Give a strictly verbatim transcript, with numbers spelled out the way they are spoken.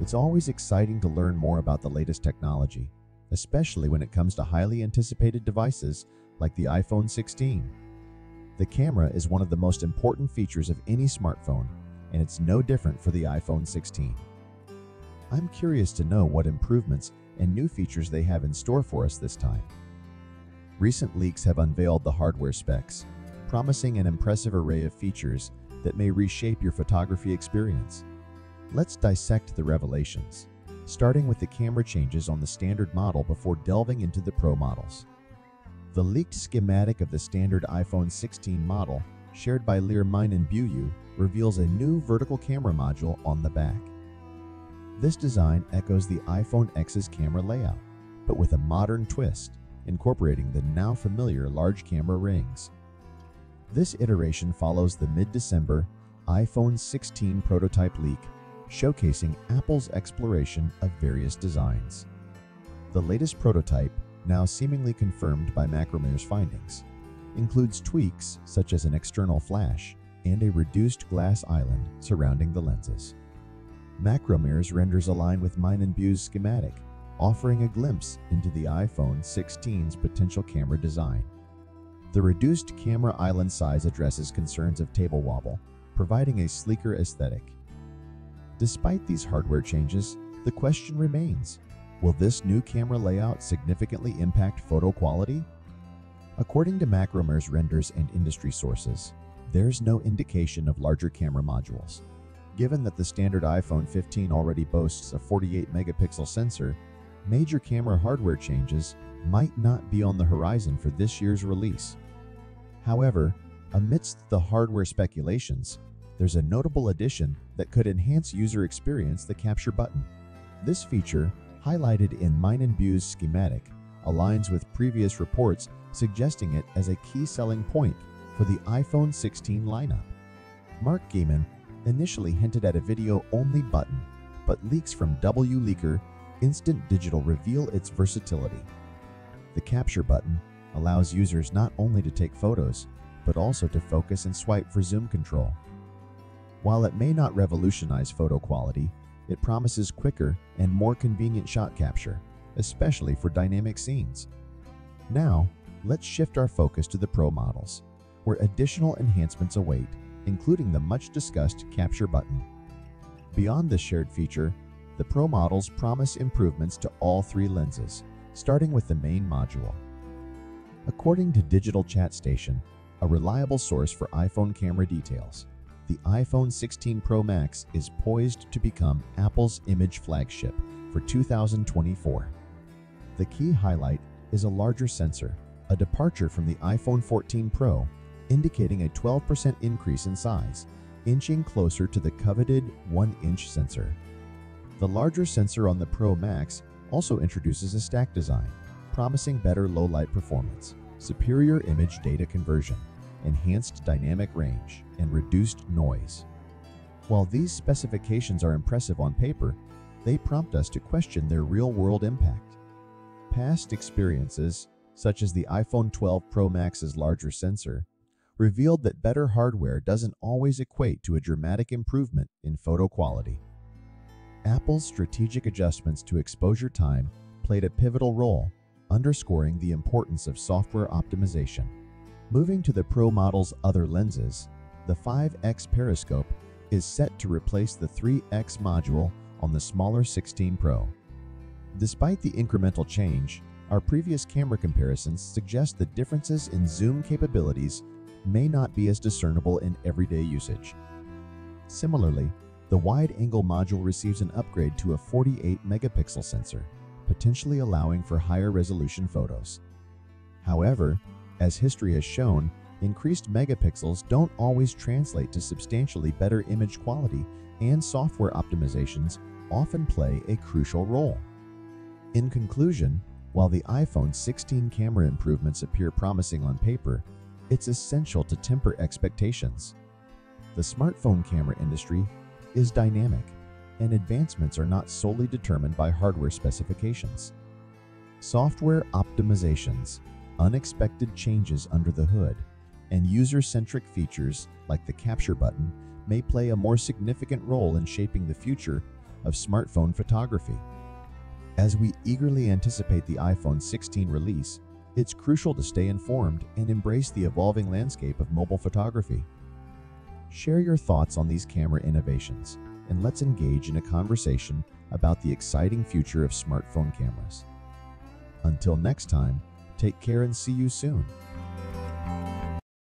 It's always exciting to learn more about the latest technology, especially when it comes to highly anticipated devices like the iPhone sixteen. The camera is one of the most important features of any smartphone, and it's no different for the iPhone sixteen. I'm curious to know what improvements and new features they have in store for us this time. Recent leaks have unveiled the hardware specs, promising an impressive array of features that may reshape your photography experience. Let's dissect the revelations, starting with the camera changes on the standard model before delving into the Pro models. The leaked schematic of the standard iPhone sixteen model, shared by Lear Mein and Buyu, reveals a new vertical camera module on the back. This design echoes the iPhone ten camera layout, but with a modern twist, incorporating the now familiar large camera rings. This iteration follows the mid-December iPhone sixteen prototype leak, showcasing Apple's exploration of various designs. The latest prototype, now seemingly confirmed by MacRumors' findings, includes tweaks such as an external flash and a reduced glass island surrounding the lenses. MacRumors renders align with Mein and Buyu's schematic, offering a glimpse into the iPhone sixteen's potential camera design. The reduced camera island size addresses concerns of table wobble, providing a sleeker aesthetic. Despite these hardware changes, the question remains, will this new camera layout significantly impact photo quality? According to MacRumors renders and industry sources, there's no indication of larger camera modules. Given that the standard iPhone fifteen already boasts a forty-eight megapixel sensor, major camera hardware changes might not be on the horizon for this year's release. However, amidst the hardware speculations, there's a notable addition that could enhance user experience: the capture button. This feature, highlighted in Mein and Buyu's schematic, aligns with previous reports suggesting it as a key selling point for the iPhone sixteen lineup. Mark Gaiman initially hinted at a video-only button, but leaks from WLeaker Instant Digital reveal its versatility. The capture button allows users not only to take photos, but also to focus and swipe for zoom control. While it may not revolutionize photo quality, it promises quicker and more convenient shot capture, especially for dynamic scenes. Now, let's shift our focus to the Pro models, where additional enhancements await, including the much-discussed capture button. Beyond this shared feature, the Pro models promise improvements to all three lenses, starting with the main module. According to Digital Chat Station, a reliable source for iPhone camera details, the iPhone sixteen Pro Max is poised to become Apple's image flagship for two thousand twenty-four. The key highlight is a larger sensor, a departure from the iPhone fourteen Pro, indicating a twelve percent increase in size, inching closer to the coveted one inch sensor. The larger sensor on the Pro Max also introduces a stack design, promising better low-light performance, superior image data conversion, enhanced dynamic range, and reduced noise. While these specifications are impressive on paper, they prompt us to question their real-world impact. Past experiences, such as the iPhone twelve Pro Max's larger sensor, revealed that better hardware doesn't always equate to a dramatic improvement in photo quality. Apple's strategic adjustments to exposure time played a pivotal role, underscoring the importance of software optimization. Moving to the Pro model's other lenses, the five X periscope is set to replace the three X module on the smaller sixteen Pro. Despite the incremental change, our previous camera comparisons suggest that differences in zoom capabilities may not be as discernible in everyday usage. Similarly, the wide-angle module receives an upgrade to a forty-eight megapixel sensor, potentially allowing for higher resolution photos. However, as history has shown, increased megapixels don't always translate to substantially better image quality, and software optimizations often play a crucial role. In conclusion, while the iPhone sixteen camera improvements appear promising on paper, it's essential to temper expectations. The smartphone camera industry is dynamic, and advancements are not solely determined by hardware specifications. Software optimizations, unexpected changes under the hood, and user-centric features like the capture button may play a more significant role in shaping the future of smartphone photography. As we eagerly anticipate the iPhone sixteen release, it's crucial to stay informed and embrace the evolving landscape of mobile photography. Share your thoughts on these camera innovations, and let's engage in a conversation about the exciting future of smartphone cameras. Until next time, take care and see you soon.